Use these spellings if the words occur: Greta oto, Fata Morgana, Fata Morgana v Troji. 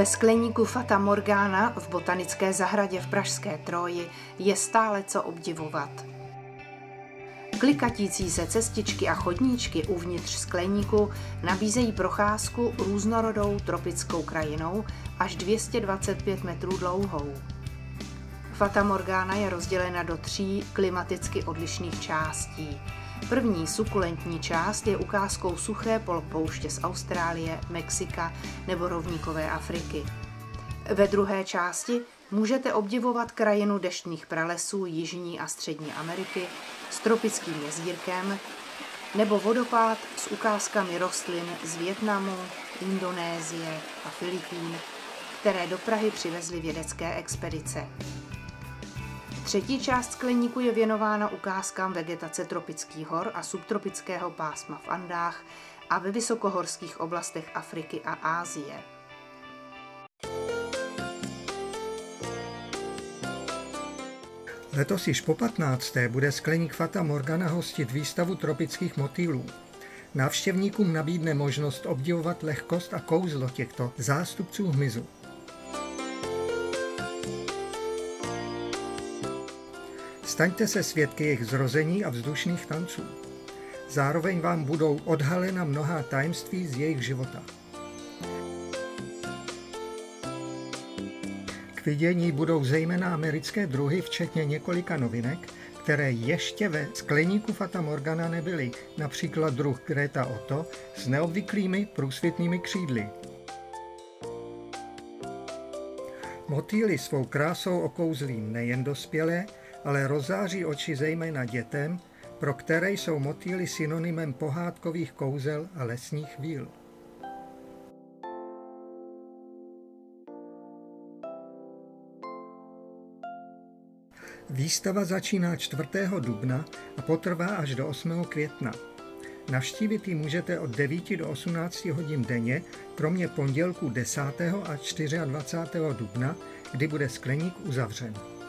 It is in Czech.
Ve skleníku Fata Morgana v botanické zahradě v pražské Troji je stále co obdivovat. Klikatící se cestičky a chodníčky uvnitř skleníku nabízejí procházku různorodou tropickou krajinou až 225 metrů dlouhou. Fata Morgana je rozdělena do tří klimaticky odlišných částí. První sukulentní část je ukázkou suché polopouště z Austrálie, Mexika nebo rovníkové Afriky. Ve druhé části můžete obdivovat krajinu deštných pralesů Jižní a Střední Ameriky s tropickým jezírkem nebo vodopád s ukázkami rostlin z Vietnamu, Indonésie a Filipín, které do Prahy přivezly vědecké expedice. Třetí část skleníku je věnována ukázkám vegetace tropických hor a subtropického pásma v Andách a ve vysokohorských oblastech Afriky a Asie. Letos již po 15. bude skleník Fata Morgana hostit výstavu tropických motýlů. Návštěvníkům nabídne možnost obdivovat lehkost a kouzlo těchto zástupců hmyzu. Staňte se svědky jejich zrození a vzdušných tanců. Zároveň vám budou odhalena mnohá tajemství z jejich života. K vidění budou zejména americké druhy, včetně několika novinek, které ještě ve skleníku Fata Morgana nebyly, například druh Greta oto s neobvyklými průsvitnými křídly. Motýly svou krásou okouzlí nejen dospělé, ale rozáří oči zejména dětem, pro které jsou motýly synonymem pohádkových kouzel a lesních víl. Výstava začíná 4. dubna a potrvá až do 8. května. Navštívit ji můžete od 9 do 18 hodin denně, kromě pondělku 10. a 24. dubna, kdy bude skleník uzavřen.